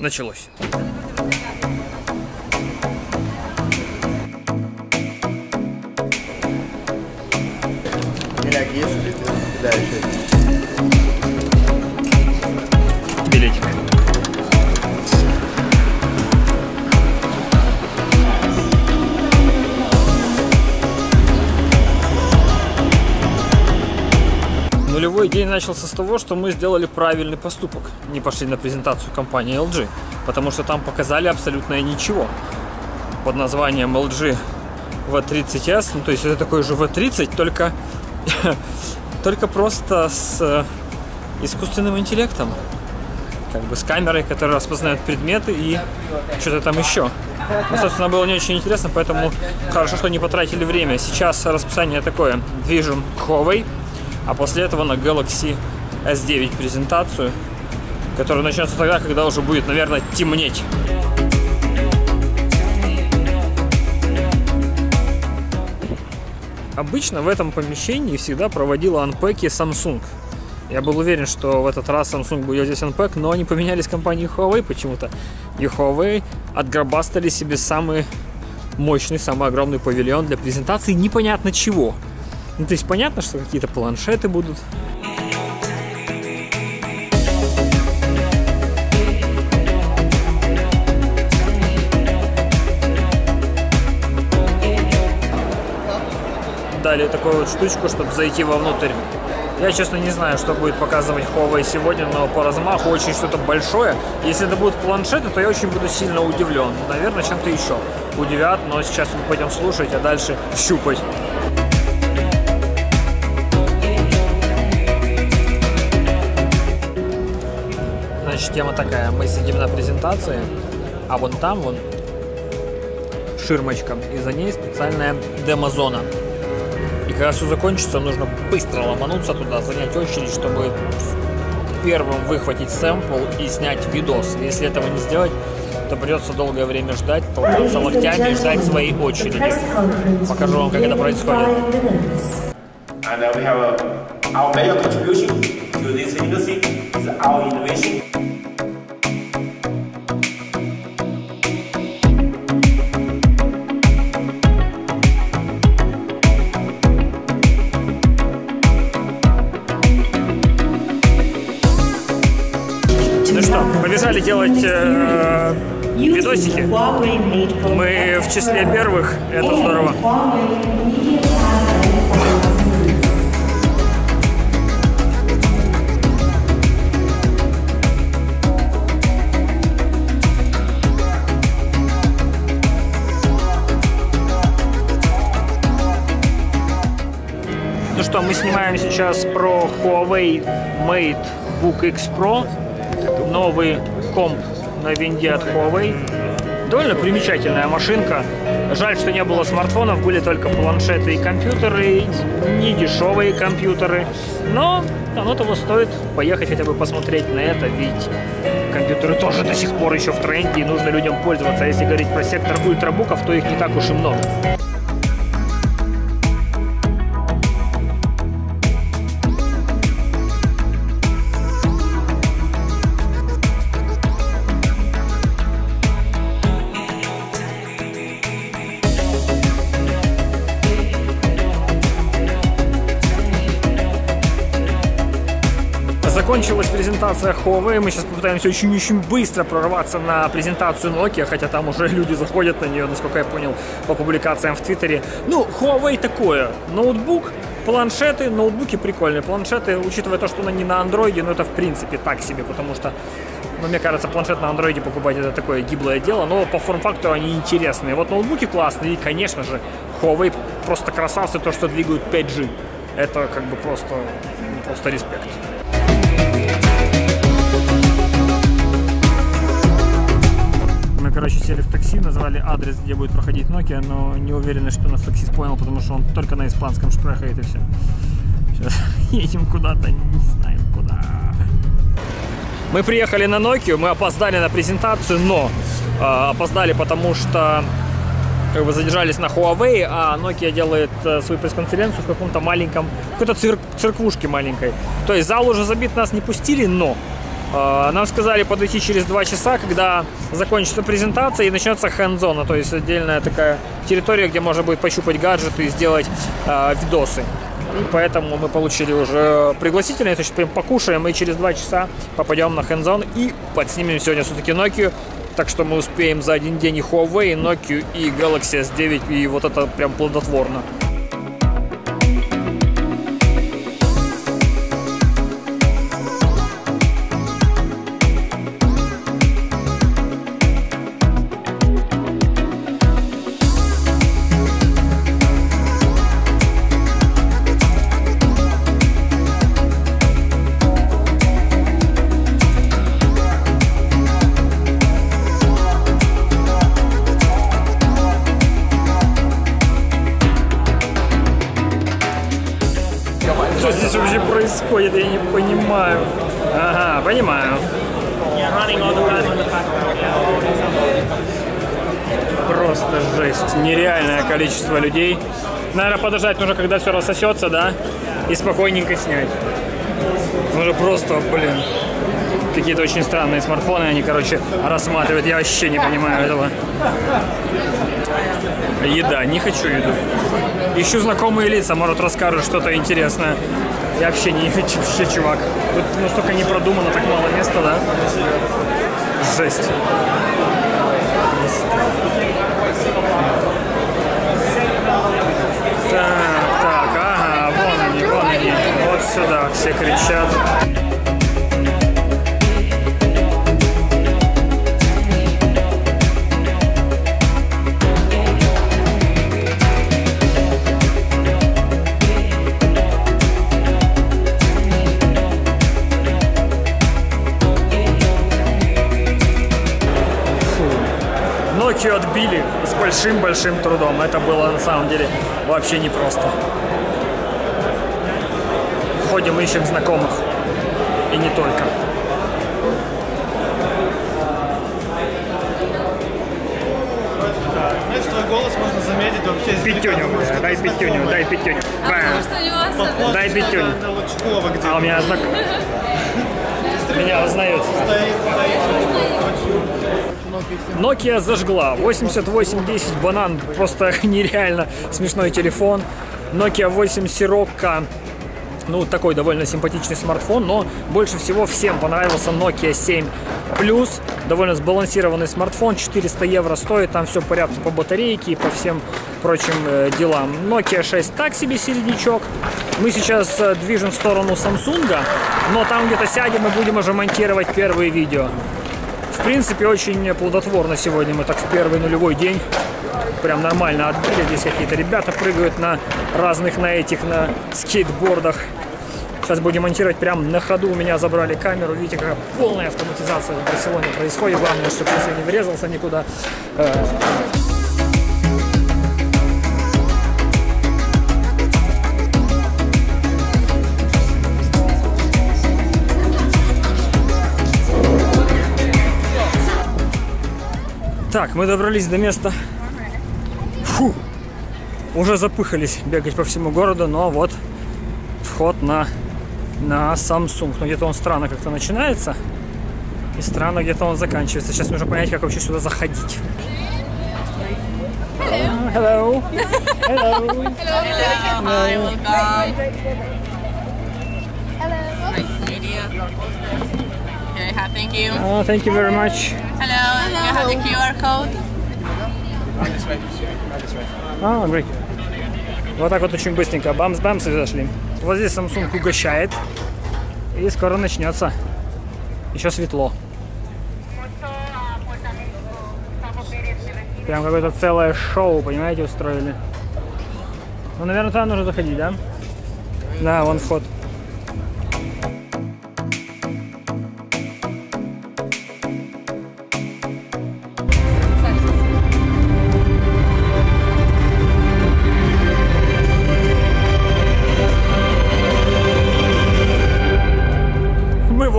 началось. Билетик. Нулевой день начался с того, что мы сделали правильный поступок. Не пошли на презентацию компании LG, потому что там показали абсолютно ничего. Под названием LG V30S, ну то есть это такой же V30, только просто с искусственным интеллектом, как бы с камерой, которая распознает предметы и что-то там еще. Ну, собственно, было не очень интересно, поэтому хорошо, что не потратили время. Сейчас расписание такое: движем к Huawei, а после этого на Galaxy S9 презентацию, которая начнется тогда, когда уже будет, наверное, темнеть. Обычно в этом помещении всегда проводила анпеки Samsung. Я был уверен, что в этот раз Samsung будет здесь анпек, но они поменялись с компанией Huawei почему-то. И Huawei отграбастали себе самый мощный, самый огромный павильон для презентации непонятно чего. Ну, то есть понятно, что какие-то планшеты будут. Дали такую вот штучку, чтобы зайти вовнутрь. Я, честно, не знаю, что будет показывать Huawei сегодня, но по размаху очень что-то большое. Если это будут планшеты, то я очень буду сильно удивлен. Наверное, чем-то еще удивят, но сейчас мы пойдем слушать, а дальше щупать. Значит, тема такая. Мы сидим на презентации, а вон там вон ширмочка, и за ней специальная демо-зона. И когда все закончится, нужно быстро ломануться туда, занять очередь, чтобы первым выхватить сэмпл и снять видос. Если этого не сделать, то придется долгое время ждать, толкаться локтями и ждать своей очереди. Покажу вам, как это происходит. Побежали делать видосики. Мы в числе первых, это здорово. Ну что, мы снимаем сейчас про Huawei Mate Book X Pro. Новый комп на винде от Huawei. Довольно примечательная машинка. Жаль, что не было смартфонов, были только планшеты и компьютеры, не дешевые компьютеры. Но оно того стоит. Поехать хотя бы посмотреть на это, ведь компьютеры тоже до сих пор еще в тренде и нужно людям пользоваться. А если говорить про сектор ультрабуков, то их не так уж и много. Закончилась презентация Huawei, мы сейчас попытаемся очень-очень быстро прорваться на презентацию Nokia, хотя там уже люди заходят на нее, насколько я понял, по публикациям в Твиттере. Ну, Huawei такое, ноутбук, планшеты, ноутбуки прикольные, планшеты, учитывая то, что она не на андроиде, но это в принципе так себе, потому что, ну, мне кажется, планшет на андроиде покупать это такое гиблое дело, но по форм-фактору они интересные. Вот ноутбуки классные, и, конечно же, Huawei просто красавцы, то, что двигают 5G, это как бы просто респект. Короче, сели в такси, назвали адрес, где будет проходить Nokia, но не уверены, что нас таксист понял, потому что он только на испанском шпрехает и все. Сейчас едем куда-то, не знаем куда. Мы приехали на Nokia, мы опоздали на презентацию, но опоздали, потому что как бы задержались на Huawei, а Nokia делает свою пресс-конференцию в каком-то маленьком, какой-то церквушке маленькой. То есть зал уже забит, нас не пустили, но Нам сказали подойти через 2 часа, когда закончится презентация и начнется hands-on, то есть отдельная такая территория, где можно будет пощупать гаджеты и сделать видосы. И поэтому мы получили уже пригласительные, то есть прям покушаем и через 2 часа попадем на hands-on и подснимем сегодня все-таки Nokia. Так что мы успеем за один день и Huawei, и Nokia, и Galaxy S9, и вот это прям плодотворно. Что здесь вообще происходит, я не понимаю. Ага, понимаю. Просто жесть. Нереальное количество людей. Наверное, подождать нужно, когда все рассосется, да? И спокойненько снять. Уже просто, блин. Какие-то очень странные смартфоны они, короче, рассматривают. Я вообще не понимаю этого. Еда. Не хочу еду. Ищу знакомые лица, может, расскажут что-то интересное. Я вообще не хочу, чувак. Тут настолько не продумано, так мало места, да? Жесть. Так, ага, вон они, вот сюда все кричат. Нокию отбили с большим трудом. Это было на самом деле вообще непросто. Ходим, ищем знакомых. И не только. Знаешь, твой голос можно заметить вообще. Пятюню, дай пятюню, дай пятюню. Дай пятюню. А у меня знак... Меня узнают. Nokia зажгла. 8810 банан. Просто нереально смешной телефон. Nokia 8 Sirocco. Ну, такой довольно симпатичный смартфон. Но больше всего всем понравился Nokia 7 Plus. Довольно сбалансированный смартфон. 400 евро стоит. Там все порядка по батарейке и по всем прочим делам. Nokia 6 так себе середнячок. Мы сейчас движем в сторону Samsung. Но там где-то сядем и будем уже монтировать первые видео. В принципе, очень плодотворно сегодня. Мы так в первый нулевой день прям нормально отбили. Здесь какие-то ребята прыгают на разных, на скейтбордах. Сейчас будем монтировать прям на ходу. У меня забрали камеру. Видите, какая полная автоматизация в Барселоне происходит. Главное, чтобы я не врезался никуда. Так, мы добрались до места. Фу, уже запыхались бегать по всему городу, но вот вход на Samsung. Но где-то он странно как-то начинается, и странно где-то он заканчивается. Сейчас нужно понять, как вообще сюда заходить. Hello. Hello. Hello. Thank you. Oh, thank you very much. Hello. Hello. You have the QR code. Oh, great. Вот так вот очень быстренько. Бамс-бамс и зашли. Вот здесь Samsung угощает. И скоро начнется. Еще светло. Прям какое-то целое шоу, понимаете, устроили. Ну, наверное, туда нужно заходить, да? Да, вон вход.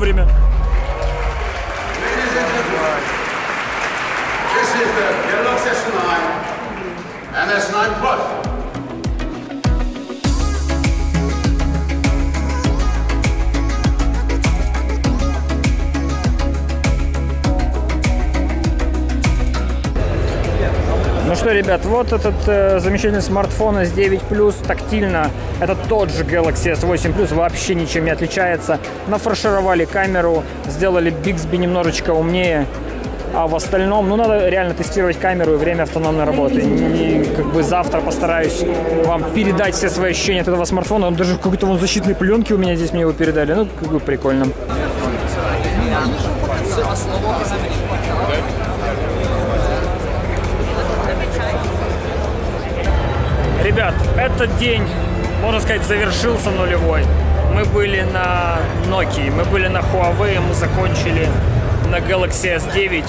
Время. This is the Galaxy S9 and S9 Plus. что, ребят, вот этот замечательный смартфон S9 Plus тактильно. Это тот же Galaxy S8 Plus, вообще ничем не отличается. Нафаршировали камеру, сделали Bixby немножечко умнее. А в остальном, ну, надо реально тестировать камеру и время автономной работы. И как бы завтра постараюсь вам передать все свои ощущения от этого смартфона. Он даже в какой-то вон защитной пленке у меня здесь, мне его передали. Ну, как бы прикольно. Ребят, этот день, можно сказать, завершился нулевой. Мы были на Nokia, мы были на Huawei, мы закончили на Galaxy S9.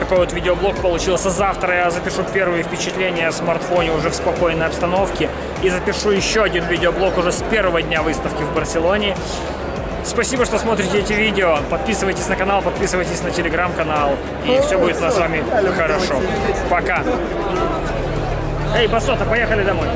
Такой вот видеоблог получился. Завтра я запишу первые впечатления о смартфоне уже в спокойной обстановке. И запишу еще один видеоблог уже с первого дня выставки в Барселоне. Спасибо, что смотрите эти видео. Подписывайтесь на канал, подписывайтесь на телеграм-канал. И все будет у нас с вами хорошо. Пока. Эй, Басота, поехали домой.